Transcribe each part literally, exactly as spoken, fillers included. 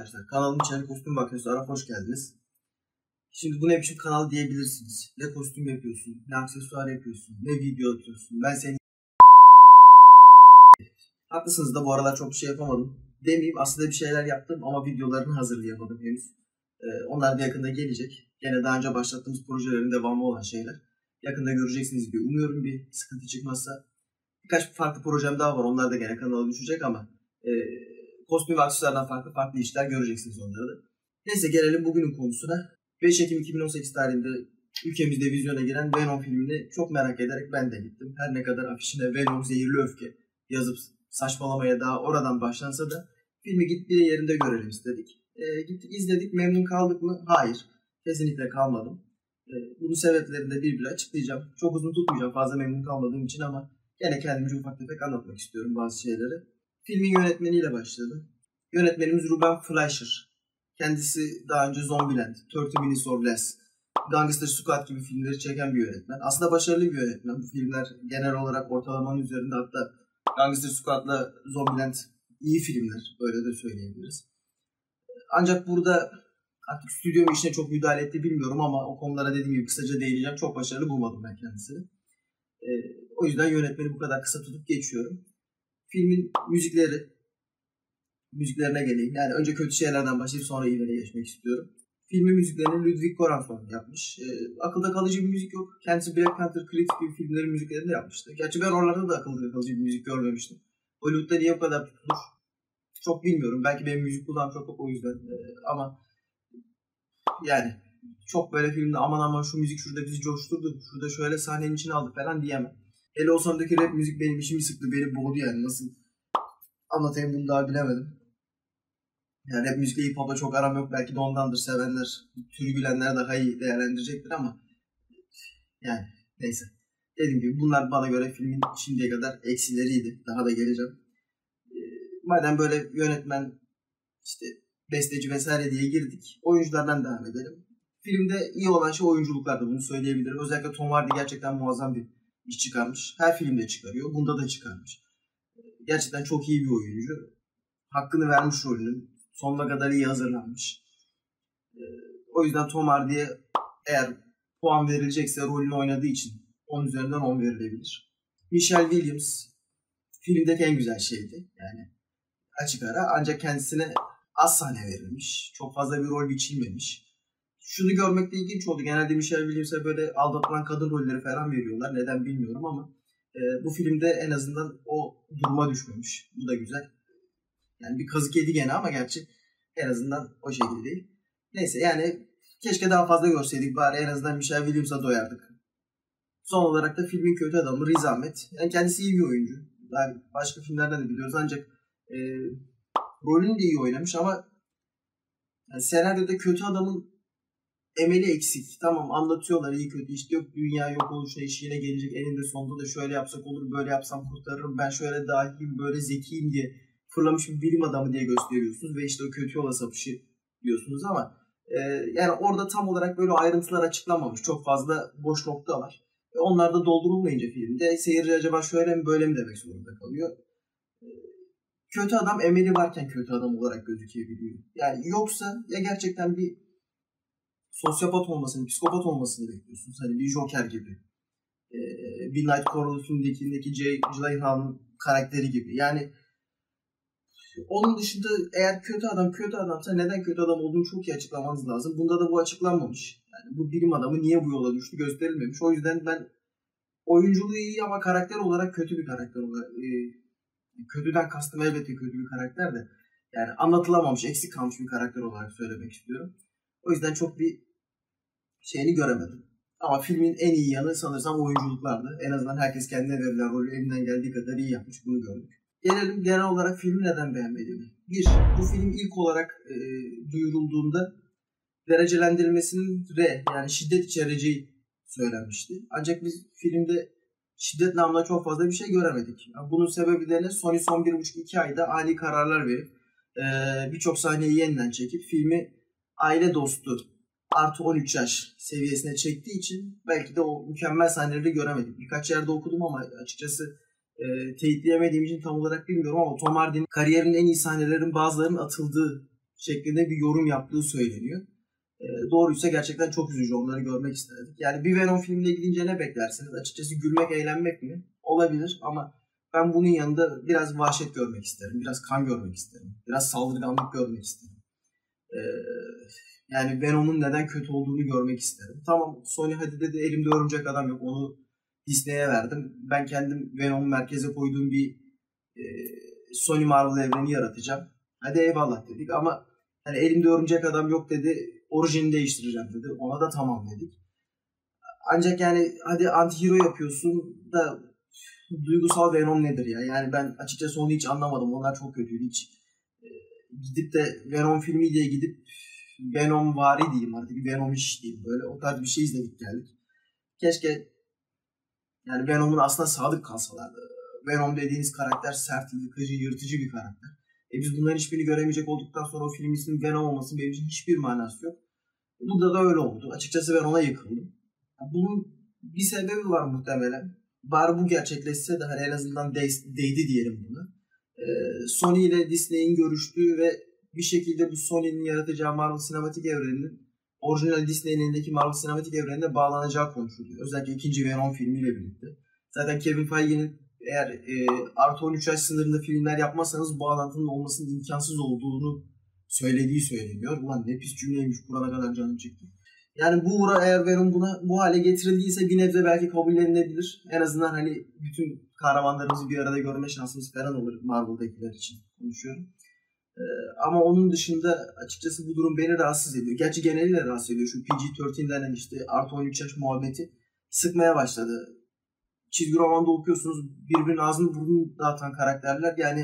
arkadaşlar, kanalın içeri kostüm bakıyorsunuz, ara hoş geldiniz. Şimdi bu ne biçim kanal diyebilirsiniz. Ne kostüm yapıyorsun, ne aksesuar yapıyorsun, ne video atıyorsun, ben seni... Haklısınız da bu aralar çok bir şey yapamadım. Demeyeyim, aslında bir şeyler yaptım ama videolarını hazırlayamadım henüz. Ee, onlar da yakında gelecek. Gene daha önce başlattığımız projelerin devamı olan şeyler. Yakında göreceksiniz diye umuyorum, bir sıkıntı çıkmazsa. Birkaç farklı projem daha var, onlar da gene kanala düşecek ama... E, kostüm ve aksesuarlardan farklı farklı işler göreceksiniz onları da. Neyse, gelelim bugünün konusuna. beş Ekim iki bin on sekiz tarihinde ülkemizde vizyona giren Venom filmini çok merak ederek ben de gittim. Her ne kadar afişine Venom Zehirli Öfke yazıp saçmalamaya daha oradan başlansa da filmi gittiği yerinde görelim istedik. E, gittik izledik, memnun kaldık mı? Hayır, kesinlikle kalmadım. E, bunun sebeplerini de bir bir açıklayacağım. Çok uzun tutmayacağım fazla memnun kalmadığım için ama yine kendimce ufak tefek anlatmak istiyorum bazı şeyleri. Filmin yönetmeniyle başladı. Yönetmenimiz Ruben Fleischer. Kendisi daha önce Zombieland, thirty minutes or less, Gangster Squad gibi filmleri çeken bir yönetmen. Aslında başarılı bir yönetmen. Bu filmler genel olarak ortalamanın üzerinde, hatta Gangster Squad'la Zombieland iyi filmler, öyle de söyleyebiliriz. Ancak burada artık stüdyo işine çok müdahale etti bilmiyorum ama o konulara dediğim gibi kısaca değineceğim. Çok başarılı bulmadım ben kendisini. E, o yüzden yönetmeni bu kadar kısa tutup geçiyorum. Filmin müzikleri, müziklerine geleyim. Yani önce kötü şeylerden başlayıp sonra iyilere geçmek istiyorum. Filmin müziklerini Ludwig Göransson yapmış. E, akılda kalıcı bir müzik yok. Kendisi Black Panther, Cletus gibi filmlerin müziklerini de yapmıştı. Gerçi ben oralarda da akılda kalıcı bir müzik görmemiştim. Hollywood'da niye o kadar tutulur? Çok bilmiyorum. Belki benim müzik kulağım çok yok o yüzden. E, ama yani çok böyle filmde aman aman şu müzik şurada bizi coşturdu, şurada şöyle sahnenin içine aldı falan diyemem. Hele o sondaki rap müzik benim işimi sıktı, beni boğdu yani, nasıl anlatayım bunu daha bilemedim. Yani rap müzikle hip hop'a çok aram yok, belki de ondandır, sevenler, türü bilenler daha iyi değerlendirecektir ama yani neyse. Dediğim gibi bunlar bana göre filmin şimdiye kadar eksileriydi, daha da geleceğim. E, madem böyle yönetmen, işte besteci vesaire diye girdik, oyunculardan devam edelim. Filmde iyi olan şey oyunculuklardı, bunu söyleyebilirim. Özellikle Tom Hardy gerçekten muazzam bir iş çıkarmış. Her filmde çıkarıyor. Bunda da çıkarmış. Gerçekten çok iyi bir oyuncu. Hakkını vermiş rolünün. Sonuna kadar iyi hazırlanmış. O yüzden Tom Hardy'ye eğer puan verilecekse rolünü oynadığı için on üzerinden on verilebilir. Michelle Williams filmdeki en güzel şeydi. Yani açık ara. Ancak kendisine az sahne verilmiş. Çok fazla bir rol biçilmemiş. Şunu görmekle ilginç oldu. Genelde Michelle Williams'e böyle aldatılan kadın rolleri falan veriyorlar. Neden bilmiyorum ama e, bu filmde en azından o duruma düşmemiş. Bu da güzel. Yani bir kazık yedi gene ama gerçi en azından o şekilde değil. Neyse, yani keşke daha fazla görseydik. Bari en azından Michelle Williams'a doyardık. Son olarak da filmin kötü adamı Riz Ahmet. Yani kendisi iyi bir oyuncu. Daha başka filmlerden de biliyoruz ancak e, rolünü de iyi oynamış ama yani senaryoda kötü adamın emeli eksik. Tamam, anlatıyorlar iyi kötü, işte yok dünya yok oluşuna işine gelecek, eninde sonunda da şöyle yapsak olur, böyle yapsam kurtarırım, ben şöyle dahiyim, böyle zekiyim diye fırlamış bir bilim adamı diye gösteriyorsunuz ve işte o kötü yola sapışı diyorsunuz ama e, yani orada tam olarak böyle ayrıntılar açıklanmamış, çok fazla boş nokta var. E, onlar da doldurulmayınca filmde seyirci acaba şöyle mi böyle mi demek zorunda kalıyor. E, kötü adam emeli varken kötü adam olarak gözükebiliyor. Yani yoksa ya gerçekten bir sosyopat olmasını, psikopat olmasını bekliyorsunuz. Hani bir Joker gibi. Ee, bir Nightcrawler filmindeki J. Jonah Jameson'ın karakteri gibi. Yani onun dışında eğer kötü adam kötü adamsa neden kötü adam olduğunu çok iyi açıklamanız lazım. Bunda da bu açıklanmamış. Yani bu bilim adamı niye bu yola düştü gösterilmemiş. O yüzden ben oyunculuğu iyi ama karakter olarak kötü bir karakter olarak. Ee, kötüden kastım elbette kötü bir karakter de. Yani anlatılamamış, eksik kalmış bir karakter olarak söylemek istiyorum. O yüzden çok bir şeyini göremedim. Ama filmin en iyi yanı sanırsam oyunculuklardı. En azından herkes kendine verilen rolü elinden geldiği kadar iyi yapmış. Bunu gördük. Gelelim genel olarak filmi neden beğenmediğimi. Bir, bu film ilk olarak e, duyurulduğunda derecelendirilmesinin R, yani şiddet içereceği söylenmişti. Ancak biz filmde şiddet namına çok fazla bir şey göremedik. Yani bunun sebeplerine Sony son bir buçuk iki ayda ani kararlar verip e, birçok sahneyi yeniden çekip filmi aile dostu artı on üç yaş seviyesine çektiği için belki de o mükemmel sahneleri göremedik. Birkaç yerde okudum ama açıkçası e, teyitleyemediğim için tam olarak bilmiyorum ama Tom Hardy'nin kariyerinin en iyi sahnelerinin bazılarının atıldığı şeklinde bir yorum yaptığı söyleniyor. E, doğruysa gerçekten çok üzücü, onları görmek isterdik. Yani bir Venom filmine gidince ne beklersiniz? Açıkçası gülmek, eğlenmek mi? Olabilir ama ben bunun yanında biraz vahşet görmek isterim, biraz kan görmek isterim, biraz saldırganlık görmek isterim. Ee, yani Venom'un neden kötü olduğunu görmek isterim. Tamam, Sony hadi dedi, elimde örümcek adam yok, onu Disney'e verdim. Ben kendim Venom'u merkeze koyduğum bir e, Sony Marvel evreni yaratacağım. Hadi eyvallah dedik ama hani elimde örümcek adam yok dedi, orijini değiştireceğim dedi. Ona da tamam dedik. Ancak yani hadi anti-hero yapıyorsun da duygusal Venom nedir ya? Yani ben açıkçası onu hiç anlamadım. Onlar çok kötüydü. Hiç e, gidip de Venom filmiyle gidip Venom vari diyeyim artık. Venom iş diyeyim. Böyle o tarz bir şey izledik geldik. Keşke yani Venom'un aslında sadık kalsalardı. Venom dediğiniz karakter sert, yıkıcı, yırtıcı bir karakter. E biz bunların hiçbirini göremeyecek olduktan sonra o film isminin Venom olması benim için hiçbir manası yok. E, burada da öyle oldu. Açıkçası ben ona yıkıldım. Bunun bir sebebi var muhtemelen. Bari bu gerçekleşse de hani en azından de- değdi diyelim buna. Ee, Sony ile Disney'in görüştüğü ve bir şekilde bu Sony'nin yaratacağı Marvel sinematik evreninin orijinal Disney'in elindeki Marvel sinematik evrenine bağlanacağı konuşuluyor. Özellikle ikinci Venom filmiyle birlikte. Zaten Kevin Feige'nin eğer e, artı on üç yaş sınırında filmler yapmazsanız bağlantının olmasının imkansız olduğunu söylediği söyleniyor. Ulan ne pis cümleymiş, burana kadar canım çıktı. Yani bu uğra eğer Venom buna bu hale getirildiyse bir nebze belki kabullenilebilir. En azından hani bütün kahramanlarımızı bir arada görme şansımız falan olur, Marvel'dakiler için konuşuyorum. Ee, ama onun dışında açıkçası bu durum beni rahatsız ediyor. Gerçi geneliyle rahatsız ediyor. Şu P G on üç denen işte artı on üç yaş muhabbeti sıkmaya başladı. Çizgi romanda okuyorsunuz, birbirinin ağzını burnunu dağıtan karakterler. Yani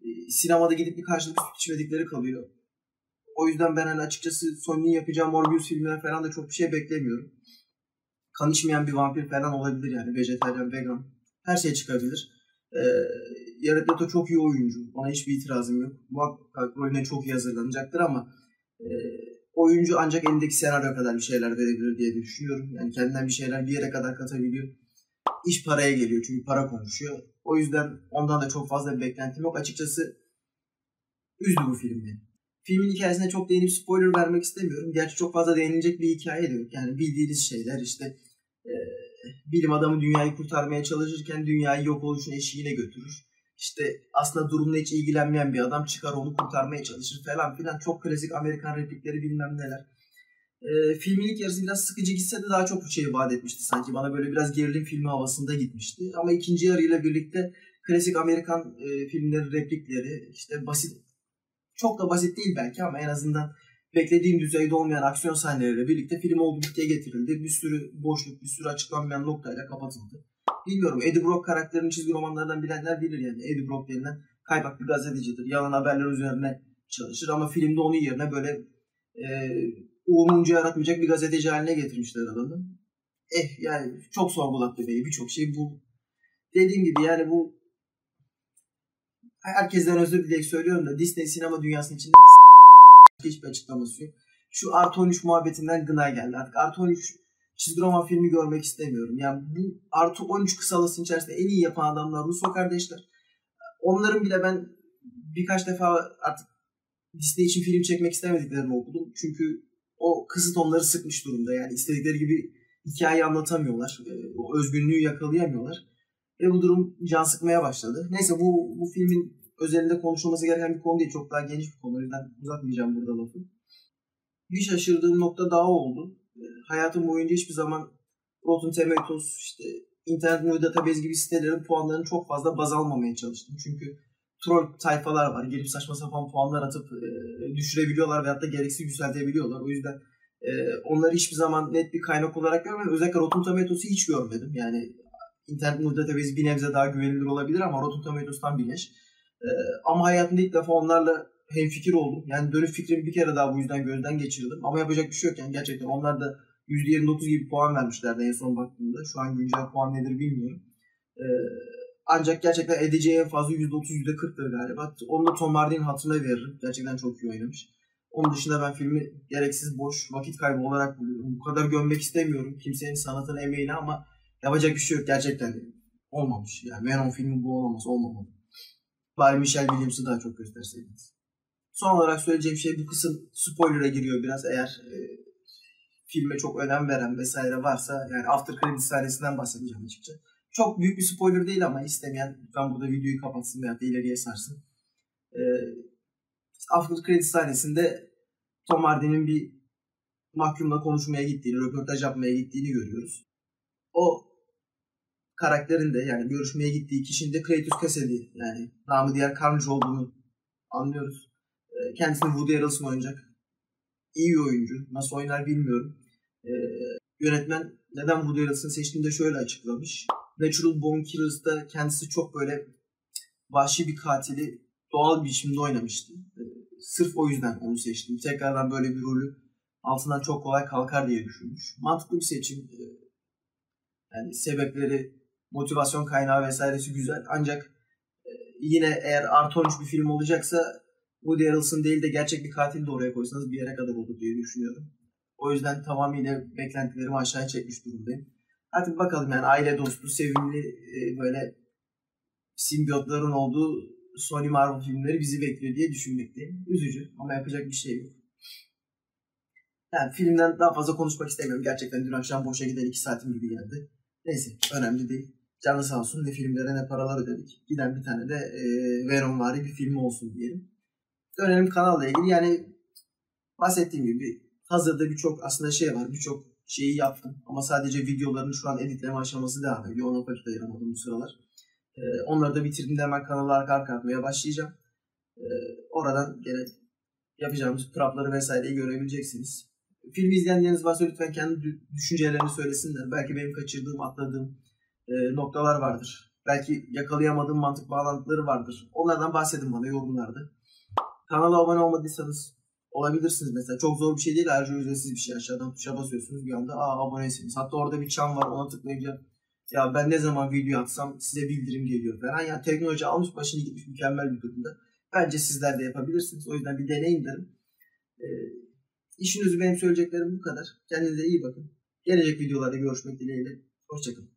e, sinemada gidip bir karşılıklı süt içmedikleri kalıyor. O yüzden ben hani açıkçası Sony'nin yapacağı Morbius filmler falan da çok bir şey beklemiyorum. Kan içmeyen bir vampir falan olabilir yani. Vejetaryen, vegan. Her şey çıkabilir. Ee, Jared Leto çok iyi oyuncu. Ona hiçbir itirazım yok. Muhakkak rolüne çok iyi hazırlanacaktır ama e, oyuncu ancak elindeki senaryo kadar bir şeyler verebilir diye düşünüyorum. Yani kendinden bir şeyler bir yere kadar katabiliyor. İş paraya geliyor çünkü para konuşuyor. O yüzden ondan da çok fazla bir beklentim yok. Açıkçası üzdü bu film beni. Filmin hikayesine çok değinip spoiler vermek istemiyorum. Gerçi çok fazla değinilecek bir hikaye de yok. Yani bildiğiniz şeyler işte e, bilim adamı dünyayı kurtarmaya çalışırken dünyayı yok oluşun eşiğine götürür. İşte aslında durumla hiç ilgilenmeyen bir adam çıkar onu kurtarmaya çalışır falan filan. Çok klasik Amerikan replikleri bilmem neler. E, filmin ilk yarısı biraz sıkıcı gitse de daha çok bir şey vaat etmişti sanki. Bana böyle biraz gerilim filmi havasında gitmişti. Ama ikinci yarıyla birlikte klasik Amerikan e, filmleri replikleri işte basit. Çok da basit değil belki ama en azından beklediğim düzeyde olmayan aksiyon sahneleriyle birlikte film oldu bittiye getirildi. Bir sürü boşluk, bir sürü açıklanmayan noktayla kapatıldı. Bilmiyorum, Eddie Brock karakterini çizgi romanlardan bilenler bilir yani. Eddie Brock denilen kaypak bir gazetecidir. Yalan haberler üzerine çalışır ama filmde onun yerine böyle e, umumcu yaratmayacak bir gazeteci haline getirmişler adamı. Eh yani çok sorgulattı beni birçok şey bu. Dediğim gibi yani bu herkesten özür dileyerek söylüyorum da Disney sinema dünyasının içinde hiçbir açıklaması yok. Şu artı on üç muhabbetinden gına geldi. Artık artı on üç çizgi roman filmi görmek istemiyorum. Yani bu artı on üç kısalasının içerisinde en iyi yapan adamlar Russo kardeşler. Onların bile ben birkaç defa artık Disney için film çekmek istemediklerini okudum. Çünkü o kısıt onları sıkmış durumda. Yani istedikleri gibi hikayeyi anlatamıyorlar. O özgünlüğü yakalayamıyorlar. Ve bu durum can sıkmaya başladı. Neyse bu bu filmin özelinde konuşulması gereken bir konu değil. Çok daha geniş bir konu. O yüzden uzatmayacağım burada lafı. Bir şaşırdığım nokta daha oldu. E, hayatım boyunca hiçbir zaman Rotten Tomatoes, işte internet movie database gibi sitelerin puanlarını çok fazla baz almamaya çalıştım. Çünkü troll tayfalar var. Gelip saçma sapan puanlar atıp e, düşürebiliyorlar ve hatta gereksiz yükseltebiliyorlar. O yüzden e, onları hiçbir zaman net bir kaynak olarak görmedim. Özellikle Rotten Tomatoes'u hiç görmedim. Yani İnternet muhtemelen bir nebze daha güvenilir olabilir ama Rotten Tomatoes'tan bileş. Ee, ama hayatımda ilk defa onlarla hemfikir oldum. Yani dönüp fikrimi bir kere daha bu yüzden gözden geçirdim. Ama yapacak bir şey yok yani gerçekten. Onlar da yüzde yirmi dokuz gibi puan vermişlerdi en son baktığımda. Şu an güncel puan nedir bilmiyorum. Ee, ancak gerçekten edeceği en fazla yüzde otuz yüzde kırktır galiba. Onu da Tom Hardy'nin hatırına veririm. Gerçekten çok iyi oynamış. Onun dışında ben filmi gereksiz boş vakit kaybı olarak buluyorum. Bu kadar gömmek istemiyorum kimsenin sanatına emeğine ama yapacak bir şey yok. Gerçekten olmamış. Yani Venom filmi bu olamaz. Olmamalı. Bari Michelle Williams'ı daha çok gösterseydiniz. Son olarak söyleyeceğim şey, bu kısım spoiler'a giriyor biraz, eğer e, filme çok önem veren vesaire varsa, yani after credit sahnesinden bahsedeceğim açıkça. Çok büyük bir spoiler değil ama istemeyen ben burada videoyu kapatsın veya da ileriye sarsın. E, after credit sahnesinde Tom Hardy'nin bir mahkumla konuşmaya gittiğini, röportaj yapmaya gittiğini görüyoruz. O karakterin de, yani görüşmeye gittiği kişinin de Cletus Kasady, yani namı diğer Carnage olduğunu anlıyoruz. Kendisini Woody Harrelson oynayacak. İyi oyuncu. Nasıl oynar bilmiyorum. Ee, yönetmen neden Woody Harrelson'ı seçtiğini de şöyle açıklamış. Natural Born Killers'da kendisi çok böyle vahşi bir katili doğal bir biçimde oynamıştı. Ee, sırf o yüzden onu seçtim. Tekrardan böyle bir rolü altından çok kolay kalkar diye düşünmüş. Mantıklı bir seçim. Ee, yani sebepleri, motivasyon kaynağı vesairesi güzel. Ancak e, yine eğer artı on üç bir film olacaksa Woody Harrelson değil de gerçek bir katil de oraya koysanız bir yere kadar olur diye düşünüyorum. O yüzden tamamıyla beklentilerimi aşağıya çekmiş durumdayım. Artık bakalım, yani aile dostu, sevimli e, böyle simbiyotların olduğu Sony Marvel filmleri bizi bekliyor diye düşünmekteyim. Üzücü ama yapacak bir şey yok. Yani filmden daha fazla konuşmak istemiyorum. Gerçekten dün akşam boşa giden iki saatim gibi geldi. Neyse, önemli değil. Canı sağ olsun, ne filmlere ne paralar ödedik. Giden bir tane de e, Venomvari bir film olsun diyelim. Dönelim kanalla ilgili, yani bahsettiğim gibi hazırda birçok aslında şey var, birçok şeyi yaptım ama sadece videoların şu an editleme aşaması devam ediyor, ona vakit ayıramadım bu sıralar. Ee, onları da bitirdiğimde hemen kanala arka arka atmaya başlayacağım. Ee, oradan gene yapacağımız propları vesaireyi görebileceksiniz. Filmi izleyenleriniz varsa lütfen kendi düşüncelerini söylesinler, belki benim kaçırdığım, atladığım e, noktalar vardır, belki yakalayamadığım mantık bağlantıları vardır, onlardan bahsedin bana yorumlarda. Kanala abone olmadıysanız olabilirsiniz mesela. Çok zor bir şey değil. Ayrıca ücretsiz bir şey. Aşağıdan tuşa basıyorsunuz. Bir anda aa aboneysiniz. Hatta orada bir çan var. Ona tıklayınca ya ben ne zaman video atsam size bildirim geliyor falan. Yani teknoloji almış başını gitmiş, mükemmel bir durumda. Bence sizler de yapabilirsiniz. O yüzden bir deneyin derim. Ee, işin özü benim söyleyeceklerim bu kadar. Kendinize iyi bakın. Gelecek videolarda görüşmek dileğiyle. Hoşçakalın.